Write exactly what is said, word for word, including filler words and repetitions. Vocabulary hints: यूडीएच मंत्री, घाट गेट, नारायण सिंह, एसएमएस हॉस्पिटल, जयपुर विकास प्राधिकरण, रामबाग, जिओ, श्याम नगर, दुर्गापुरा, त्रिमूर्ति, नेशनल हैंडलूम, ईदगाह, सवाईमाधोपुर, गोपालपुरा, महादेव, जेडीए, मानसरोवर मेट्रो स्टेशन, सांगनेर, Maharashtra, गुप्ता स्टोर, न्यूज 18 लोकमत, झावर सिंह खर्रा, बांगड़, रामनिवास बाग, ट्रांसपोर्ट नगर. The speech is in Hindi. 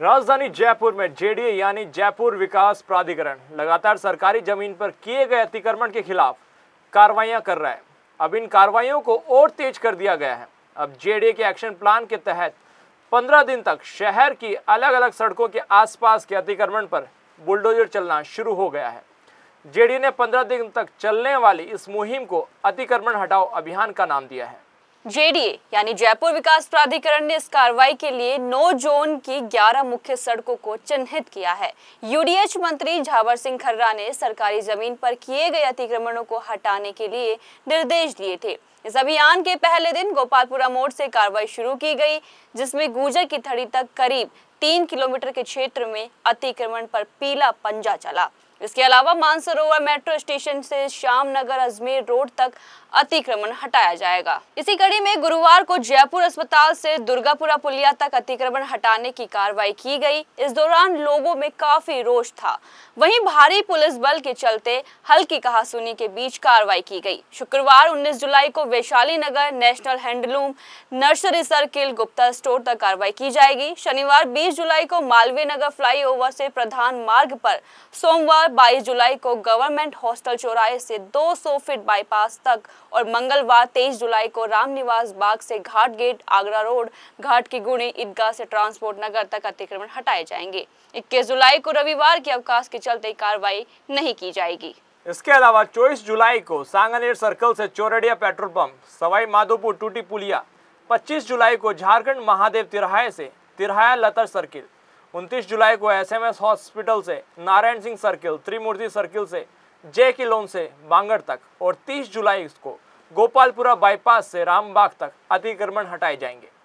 राजधानी जयपुर में जेडीए यानी जयपुर विकास प्राधिकरण लगातार सरकारी जमीन पर किए गए अतिक्रमण के खिलाफ कार्रवाइयां कर रहा है। अब इन कार्रवाइयों को और तेज कर दिया गया है। अब जेडीए के एक्शन प्लान के तहत पंद्रह दिन तक शहर की अलग अलग सड़कों के आसपास के अतिक्रमण पर बुलडोजर चलना शुरू हो गया है। जेडीए ने पंद्रह दिन तक चलने वाली इस मुहिम को अतिक्रमण हटाओ अभियान का नाम दिया है। जेडीए यानी जयपुर विकास प्राधिकरण ने इस कार्रवाई के लिए नौ जोन की ग्यारह मुख्य सड़कों को चिन्हित किया है। यूडीएच मंत्री झावर सिंह खर्रा ने सरकारी जमीन पर किए गए अतिक्रमणों को हटाने के लिए निर्देश दिए थे। इस अभियान के पहले दिन गोपालपुरा मोड़ से कार्रवाई शुरू की गई, जिसमें गुर्जर की थड़ी तक करीब तीन किलोमीटर के क्षेत्र में अतिक्रमण पर पीला पंजा चला। इसके अलावा मानसरोवर मेट्रो स्टेशन से शाम नगर अजमेर रोड तक अतिक्रमण हटाया जाएगा। इसी कड़ी में गुरुवार को जयपुर अस्पताल से दुर्गापुरा पुलिया तक अतिक्रमण हटाने की कार्रवाई की गई। इस दौरान लोगों में काफी रोष था। वहीं भारी पुलिस बल के चलते हल्की कहासुनी के बीच कार्रवाई की गई। शुक्रवार उन्नीस जुलाई को Vaishali Nagar, नेशनल हैंडलूम, nursery circle, गुप्ता स्टोर तक कार्रवाई की जाएगी। शनिवार बीस जुलाई को मालवीय नगर फ्लाई ओवर से प्रधान मार्ग पर, सोमवार बाईस जुलाई को गवर्नमेंट हॉस्टल चौराहे से दो सौ फीट बाईपास तक और मंगलवार तेईस जुलाई को रामनिवास बाग से घाट गेट, आगरा रोड, घाट की गुणी, ईदगाह से ट्रांसपोर्ट नगर तक अतिक्रमण हटाए जाएंगे। इक्कीस जुलाई को रविवार के अवकाश के चलते कार्रवाई नहीं की जाएगी। इसके अलावा चौबीस जुलाई को सांगनेर सर्कल से चोरडिया पेट्रोल पंप, सवाईमाधोपुर टूटी पुलिया, पच्चीस जुलाई को झारखण्ड महादेव तिरया से तिरया लतर सर्किल, उनतीस जुलाई को एसएमएस हॉस्पिटल से नारायण सिंह सर्किल, त्रिमूर्ति सर्किल से जे की लोन से बांगड़ तक और तीस जुलाई को गोपालपुरा बाईपास से रामबाग तक अतिक्रमण हटाए जाएंगे।